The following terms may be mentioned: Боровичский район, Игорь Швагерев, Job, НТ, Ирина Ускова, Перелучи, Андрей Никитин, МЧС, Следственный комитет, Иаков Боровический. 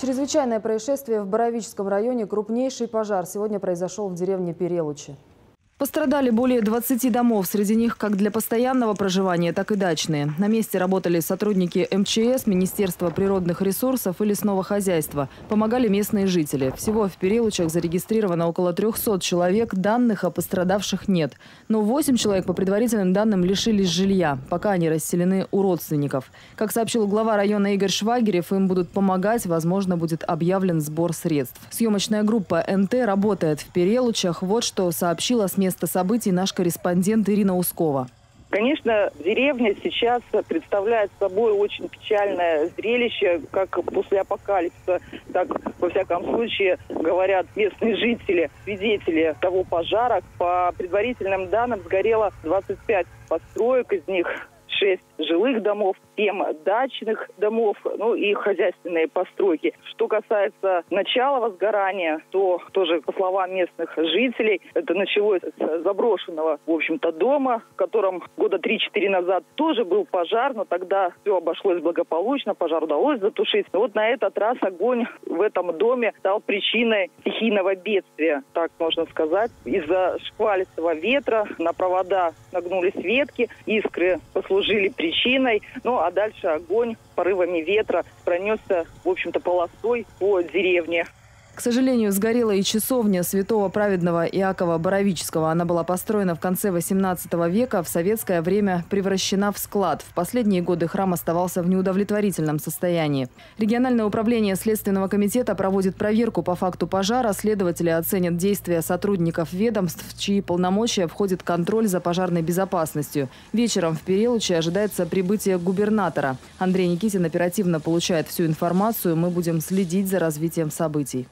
Чрезвычайное происшествие в Боровическом районе. Крупнейший пожар сегодня произошел в деревне Перелучи. Пострадали более 20 домов. Среди них как для постоянного проживания, так и дачные. На месте работали сотрудники МЧС, Министерства природных ресурсов и лесного хозяйства. Помогали местные жители. Всего в Перелучах зарегистрировано около 300 человек. Данных о пострадавших нет. Но 8 человек, по предварительным данным, лишились жилья. Пока они расселены у родственников. Как сообщил глава района Игорь Швагерев, им будут помогать. Возможно, будет объявлен сбор средств. Съемочная группа НТ работает в Перелучах. Вот что сообщила с места событий наш корреспондент Ирина Ускова. Конечно, деревня сейчас представляет собой очень печальное зрелище, как после апокалипсиса, так, во всяком случае, говорят местные жители, свидетели того пожара. По предварительным данным, сгорело 25 построек, из них 6 жилых домов, 7 дачных домов, ну и хозяйственные постройки. Что касается начала возгорания, то тоже, по словам местных жителей, это началось с заброшенного, в общем-то, дома, в котором года 3-4 назад тоже был пожар, но тогда все обошлось благополучно, пожар удалось затушить. Но вот на этот раз огонь в этом доме стал причиной стихийного бедствия, так можно сказать. Из-за шквалистого ветра на провода нагнулись ветки, искры послужили причиной. Ну а дальше огонь порывами ветра пронесся, в общем-то, полосой по деревне. К сожалению, сгорела и часовня святого праведного Иакова Боровического. Она была построена в конце 18 века, в советское время превращена в склад. В последние годы храм оставался в неудовлетворительном состоянии. Региональное управление Следственного комитета проводит проверку по факту пожара. Следователи оценят действия сотрудников ведомств, в чьи полномочия входит контроль за пожарной безопасностью. Вечером в Перелучи ожидается прибытие губернатора. Андрей Никитин оперативно получает всю информацию. Мы будем следить за развитием событий.